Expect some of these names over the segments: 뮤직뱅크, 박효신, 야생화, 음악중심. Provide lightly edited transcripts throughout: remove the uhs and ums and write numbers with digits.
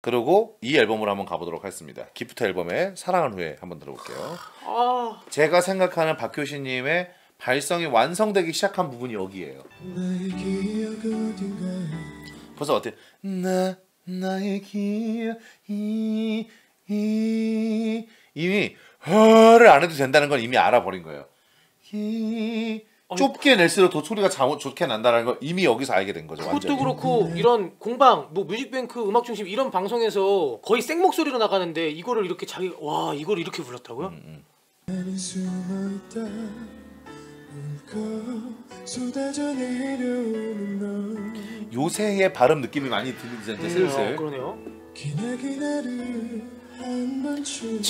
그리고 이 앨범으로 한번 가보도록 하겠습니다. 기프트 앨범의 사랑한 후에 한번 들어볼게요. 제가 생각하는 박효신님의 발성이 완성되기 시작한 부분이 여기예요. 벌써 어때요? 나의 기억이 이미 허를 안 해도 된다는 건 이미 알아버린 거예요. 좁게 낼수록 더 소리가 좋게 난다는 걸 이미 여기서 알게 된 거죠. 그것도 완전히. 그렇고 이런 공방, 뭐 뮤직뱅크, 음악중심 이런 방송에서 거의 생목소리로 나가는데 이거를 이렇게 자기 와 이걸 이렇게 불렀다고요? 요새의 발음 느낌이 많이 들리죠. 이제 슬슬. 그러네요.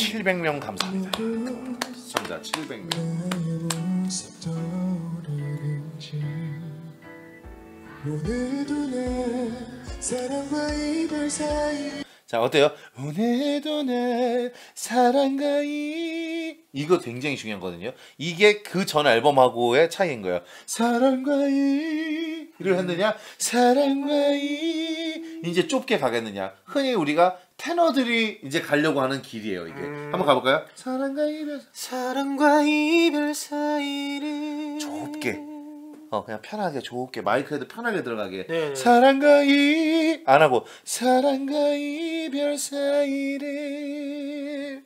700명 감사합니다. 시청자 700명. 자 어때요? 오늘도 내 사랑과 이거 굉장히 중요한 거거든요. 이게 그 전 앨범하고의 차이인 거예요. 사랑과 이를 했느냐 사랑과 이 이제 좁게 가겠느냐. 흔히 우리가 테너들이 이제 가려고 하는 길이에요 이게. 한번 가볼까요? 사랑과 이별 사이를 좁게 그냥 편하게 좋게 마이크에도 편하게 들어가게. 네네. 사랑과 이 안 하고 사랑과 이별 사이를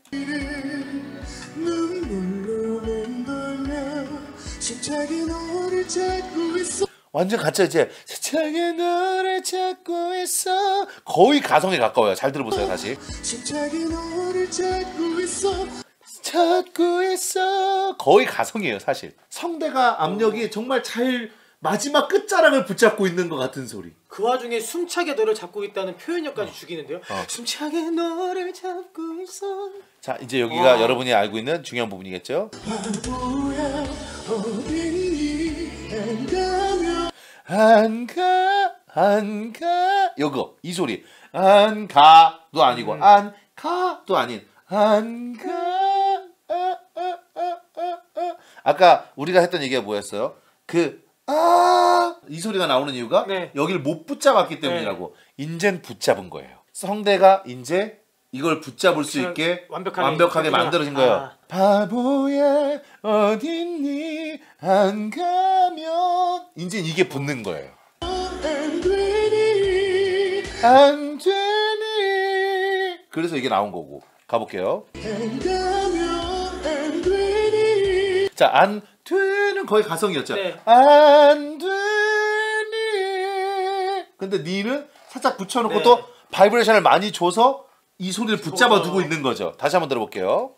눈물로 맴돌며 세차게 너를 찾고 있어. 완전 같이 이제 세차게 너를 찾고 있어. 거의 가성에 가까워요. 잘 들어보세요 다시. 세차게 너를 찾고 있어. 찾고 있어. 거의 가성이에요 사실. 성대가 압력이 정말 잘 마지막 끝자락을 붙잡고 있는 것 같은 소리. 그 와중에 숨차게 너를 잡고 있다는 표현력까지 죽이는데요. 숨차게 너를 잡고 있어. 자 이제 여기가 여러분이 알고 있는 중요한 부분이겠죠. 안가 요거 이 소리. 안가도 아니고 안가도 아닌 안가. 아까 우리가 했던 얘기가 뭐였어요? 그 이 소리가 나오는 이유가 네. 여기를 못 붙잡았기 때문이라고. 네. 인젠 붙잡은 거예요. 성대가 이제 이걸 붙잡을 수 있게 완벽하게 만들어진 거예요. 바보야 어딨니 안 가면 이제 이게 붙는 거예요. 안 되니 그래서 이게 나온 거고. 가볼게요. 자, 안 되는 거의 가성이었죠. 네. 안 되니. 근데 니는 살짝 붙여놓고 네. 또 바이브레이션을 많이 줘서 이 소리를 붙잡아 두고 있는 거죠. 다시 한번 들어볼게요.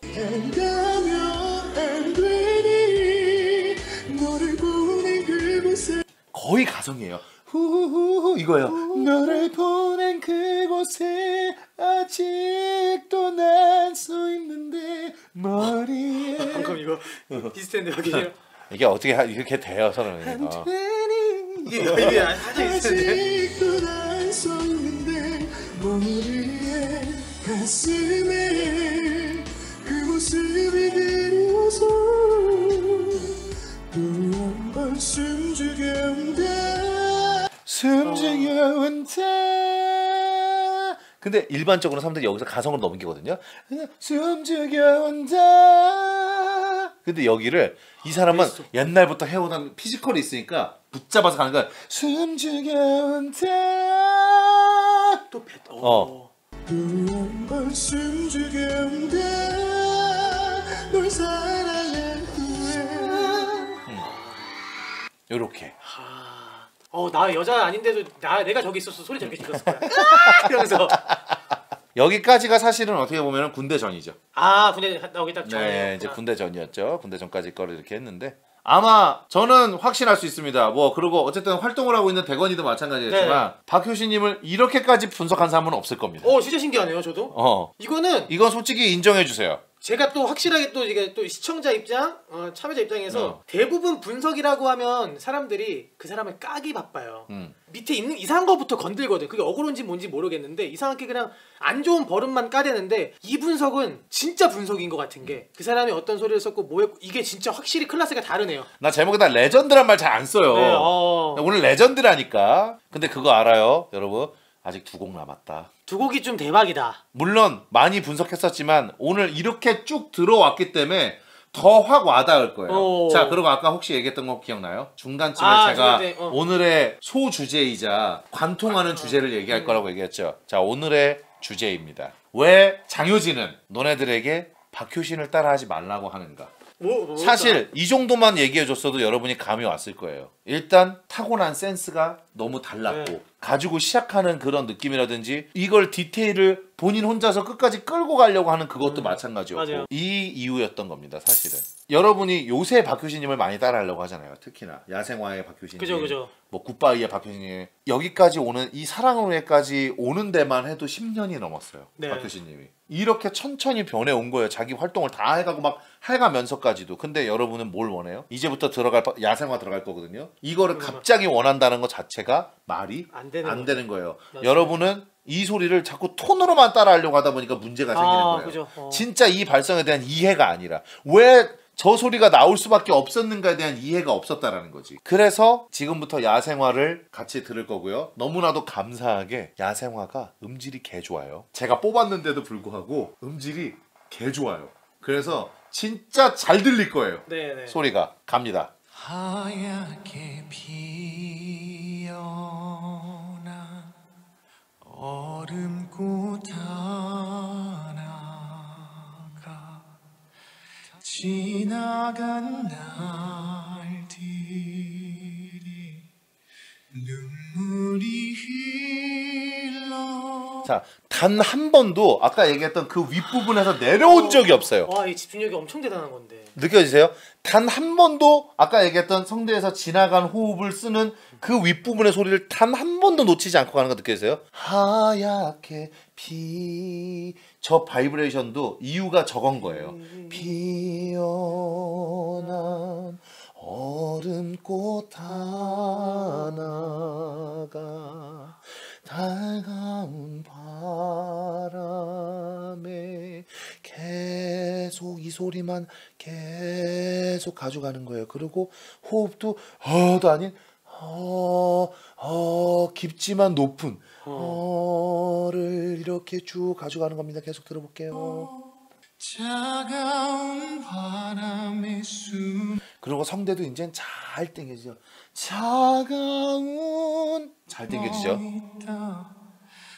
거의 가성이에요. 후후후 이거예요. 너를 보낸 그곳에 아직도 난 서 있는데 머리에 방금 이거 비슷한데 여기요. 이게 어떻게 이렇게 돼요 선언이. 이게 아직도 난 서 있는데 머리에 가슴에 그 모습이 그리워서 또 한 번 숨죽여 온다 숨죽여 온다. 근데 일반적으로 사람들이 여기서 가성으로 넘기거든요. 숨죽여온다. 근데 여기를 이 사람은 옛날부터 해오던 피지컬이 있으니까 붙잡아서 가는 거야. 숨죽여온다. 또 뱉어. 숨죽여온다. 널 사랑한 후에. 요렇게. 나 여자 아닌데도 내가 저기 있었어 소리 저렇게 질렀을 거야. 이러면서 여기까지가 사실은 어떻게 보면 군대 전이죠. 군대 나오기 딱 전에. 네, 이제 군대 전이었죠. 군대 전까지 거를 이렇게 했는데 아마 저는 확신할 수 있습니다. 그리고 어쨌든 활동을 하고 있는 대건이도 마찬가지였지만 네. 박효신님을 이렇게까지 분석한 사람은 없을 겁니다. 진짜 신기하네요, 저도. 이건 솔직히 인정해 주세요. 제가 또 확실하게 또 이게 또 시청자 입장, 참여자 입장에서 대부분 분석이라고 하면 사람들이 그 사람을 까기 바빠요. 밑에 있는 이상한 거부터 건들거든. 그게 억울한지 뭔지 모르겠는데 이상하게 그냥 안 좋은 버릇만 까대는데 이 분석은 진짜 분석인 것 같은 게 그 사람이 어떤 소리를 썼고 뭐였고 이게 진짜 확실히 클래스가 다르네요. 나 제목에다 레전드란 말 잘 안 써요. 네, 오늘 레전드라니까. 근데 그거 알아요, 여러분? 아직 두 곡 남았다. 두 곡이 좀 대박이다. 물론 많이 분석했었지만 오늘 이렇게 쭉 들어왔기 때문에 더 확 와닿을 거예요. 어어. 자, 그리고 아까 혹시 얘기했던 거 기억나요? 중간쯤에 제가 오늘의 소주제이자 관통하는 주제를 얘기할 거라고 얘기했죠. 자, 오늘의 주제입니다. 왜 장효진은 너네들에게 박효신을 따라하지 말라고 하는가? 뭐, 사실 이 정도만 얘기해줬어도 여러분이 감이 왔을 거예요. 일단 타고난 센스가 너무 달랐고 네. 가지고 시작하는 그런 느낌이라든지 이걸 디테일을 본인 혼자서 끝까지 끌고 가려고 하는 그것도 마찬가지였고 맞아요. 이 이유였던 겁니다. 사실은 여러분이 요새 박효신님을 많이 따라하려고 하잖아요. 특히나 야생화의 박효신님, 그죠, 그죠. 뭐 굿바이의 박효신님, 여기까지 오는 이 사랑으로까지 오는 데만 해도 10년이 넘었어요. 네. 박효신님이 이렇게 천천히 변해온 거예요. 자기 활동을 다 해가고 막 해가면서까지도. 근데 여러분은 뭘 원해요? 이제부터 들어갈 야생화 들어갈 거거든요. 이거를 갑자기 원한다는 것 자체가 말이 안 되는 거예요. 맞아요. 여러분은 이 소리를 자꾸 톤으로만 따라하려고 하다 보니까 문제가 생기는 거예요. 진짜 이 발성에 대한 이해가 아니라 왜 저 소리가 나올 수밖에 없었는가에 대한 이해가 없었다라는 거지. 그래서 지금부터 야생화를 같이 들을 거고요. 너무나도 감사하게 야생화가 음질이 개 좋아요. 제가 뽑았는데도 불구하고 음질이 개 좋아요. 그래서 진짜 잘 들릴 거예요. 네네. 소리가 갑니다. 하얗게 피어나 얼음꽃 하나가 지나간 날들이 눈물이 흘러. 자, 단 한 번도 아까 얘기했던 그 윗부분에서 내려온 적이 없어요. 와, 이 집중력이 엄청 대단한 건데 느껴지세요? 단 한 번도 아까 얘기했던 성대에서 지나간 호흡을 쓰는 그 윗부분의 소리를 단 한 번도 놓치지 않고 가는 거 느껴지세요? 하얗게 피... 저 바이브레이션도 이유가 저건 거예요. 피어난 얼음꽃 하나가 달가운 바람에 계속 이 소리만 계속 가져가는 거예요. 그리고 호흡도 어도 아닌 깊지만 높은 어를 이렇게 쭉 가져가는 겁니다. 계속 들어볼게요. 차가운 바람에 숨. 그리고 성대도 이젠 잘 땡겨지죠. 차가운 잘 땡겨지죠.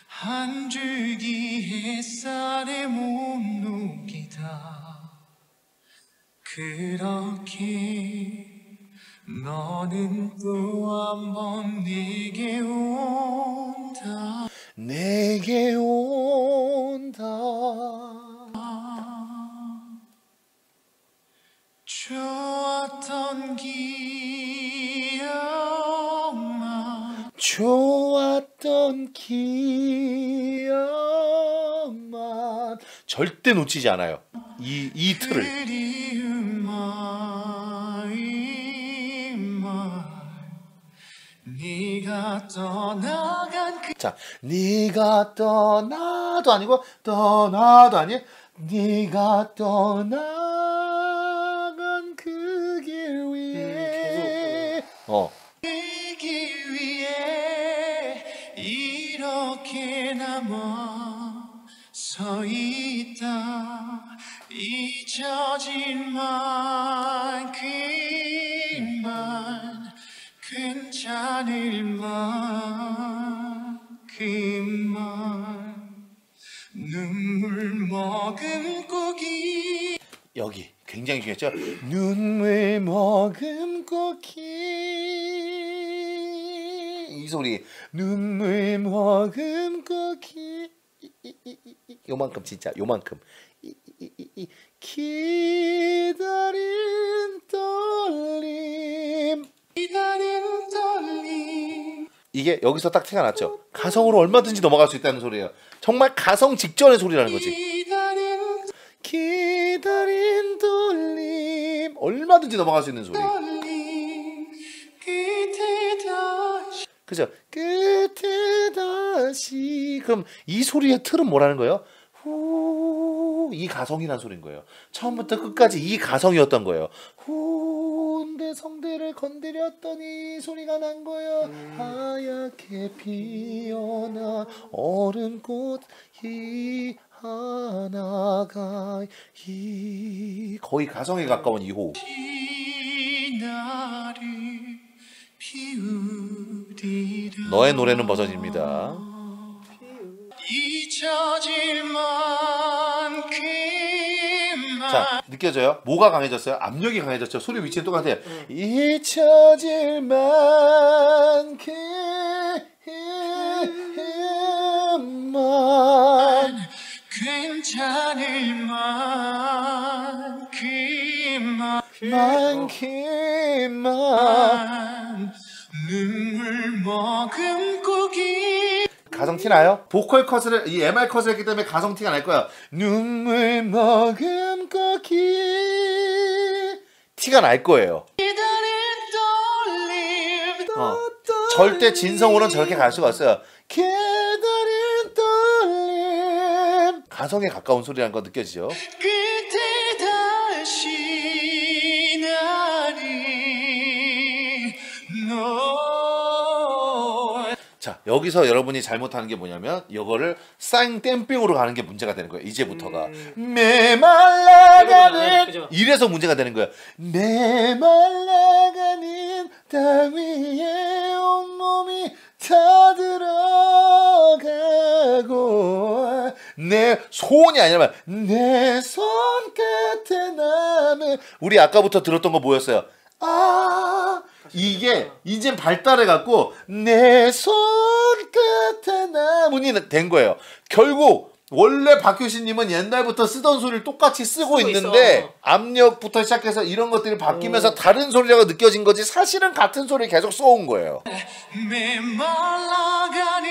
한 줄기 햇살에 못 녹이다. 그렇게 너는 또 한 번 내게 온다. 내게 온다. 좋았던 기억만. 좋았던 기억만. 절대 놓치지 않아요. 이 틀을. 네가 떠나간 그... 자, 네가 떠나도 아니고 떠나도 아니. 네가 떠나간 그 길 위에 그 길 위에 이렇게 남아 서 있다. 잊혀진 만큼만 괜찮을 만큼만 눈물 머금고기. 여기 굉장히 중요했죠. 눈물 머금고기. 이 소리 눈물 머금고기. 요만큼 진짜 요만큼. 기다린 떨림. 기다린 떨림. 이게 여기서 딱 티가 났죠. 가성으로 얼마든지 넘어갈 수 있다는 소리예요. 정말 가성 직전의 소리라는 거지. 기다린 떨림. 얼마든지 넘어갈 수 있는 소리. 그죠? 끝에 다시. 그럼 이 소리의 틀은 뭐라는 거예요? 이 가성이란 소린 거예요. 처음부터 끝까지 이 가성이었던 거예요. 가운데 성대를 건드렸더니 소리가 난 거야. 하얗게 피어난 얼음꽃이 하나가 거의 가성에 가까운 2호. 너의 노래는 버전입니다. 자, 느껴져요? 뭐가 강해졌어요? 압력이 강해졌죠? 소리 위치는 똑같아요. 잊혀질 만큼만 괜찮을 만큼만 눈물 머금고기. 가성 티나요? 보컬 컷을, 이 MR 컷을 했기 때문에 가성 티가 날 거야. 눈물 머금고 기 티가 날 거예요. 절대 진성으로는 저렇게 갈 수가 없어요. 가성에 가까운 소리라는 거 느껴지죠? 자, 여기서 여러분이 잘못하는 게 뭐냐면 이거를 쌍댐핑으로 가는 게 문제가 되는 거예요. 이제부터가 메말라가는, 이래서 문제가 되는 거예요. 메말라가는 땅 위에 온몸이 다 들어가고 내 손이 아니라 내 손끝에 남은. 우리 아까부터 들었던 거 뭐였어요? 아, 이게 이젠 발달해갖고 내 손끝에 나무니 된 거예요. 결국 원래 박효신님은 옛날부터 쓰던 소리를 똑같이 쓰고 있는데 있어. 압력부터 시작해서 이런 것들이 바뀌면서 다른 소리라고 느껴진 거지 사실은 같은 소리를 계속 써온 거예요. 메말라가니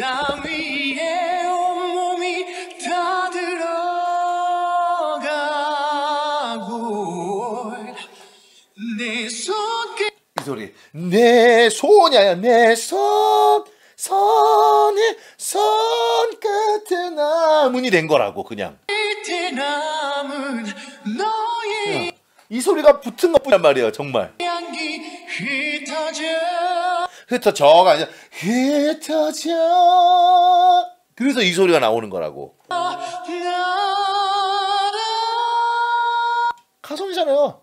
땀 위에 온몸이 다 들어가고 내 손끝, 이 소리 내 손이 아니야. 내 손, 손이 손끝에 남은이 된 거라고. 그냥 이 소리가 붙은 것뿐이란 말이에요. 정말 흩어져가 아니라 흩어져. 그래서 이 소리가 나오는 거라고. 가성이잖아요.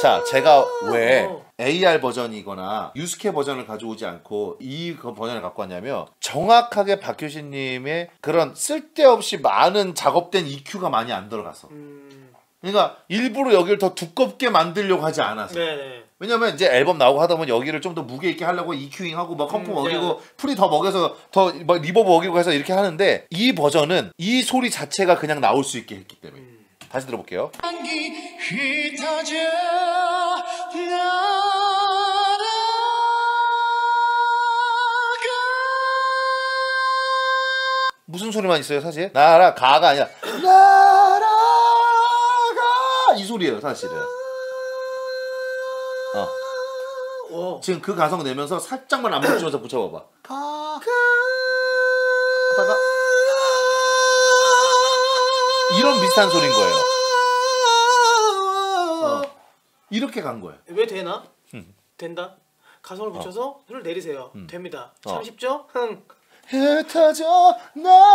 자, 제가 왜 AR 버전이거나 유스케 버전을 가져오지 않고 이 버전을 갖고 왔냐면 정확하게 박효신님의 그런 쓸데없이 많은 작업된 EQ가 많이 안 들어가서. 그러니까 일부러 여기를 더 두껍게 만들려고 하지 않아서. 네네. 왜냐면 이제 앨범 나오고 하다 보면 여기를 좀 더 무게 있게 하려고 EQ잉하고 막 컴프 먹이고 풀이 더 먹여서 더 막 리버브 먹이고 해서 이렇게 하는데 이 버전은 이 소리 자체가 그냥 나올 수 있게 했기 때문에. 다시 들어볼게요. 무슨 소리만 있어요 사실? 날아가가 아니라 날아가 이 소리예요 사실은. 지금 그 가성 내면서 살짝만 안무 주면서 붙여봐봐. 하다가 이런 비슷한 소리인 거예요. 이렇게 간 거예요. 왜 되나? 된다. 가성을 붙여서 손을 내리세요. 됩니다. 참 쉽죠? 흩어져 날아가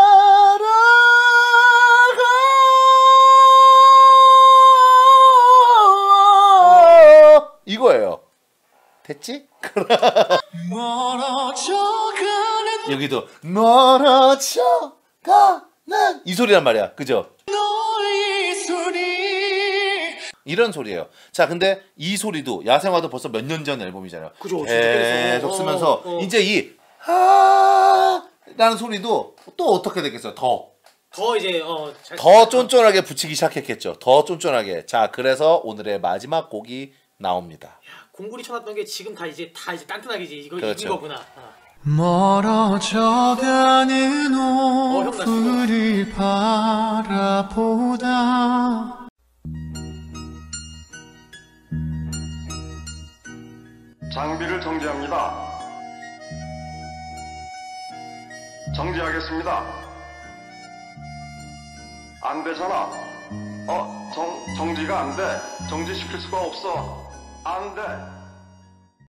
이거예요. 됐지? 여기도 멀어져가는 이 소리란 말이야. 그죠? 이런 소리예요. 자, 근데 이 소리도 야생화도 벌써 몇 년 전 앨범이잖아요. 그죠, 계속 쓰면서 이제 이 하라는 소리도 또 어떻게 됐겠어요? 더 이제 더 쫀쫀하게 붙이기 시작했겠죠. 더 쫀쫀하게. 자, 그래서 오늘의 마지막 곡이 나옵니다. 야, 공구리 쳐놨던 게 지금 다 이제 단단하게 이제 이거 그렇죠. 이긴 거구나. 멀어져가는 오후를 바라보다. 장비를 정지합니다. 정지하겠습니다. 안 되잖아. 정지가 안 돼. 정지시킬 수가 없어. 안 돼.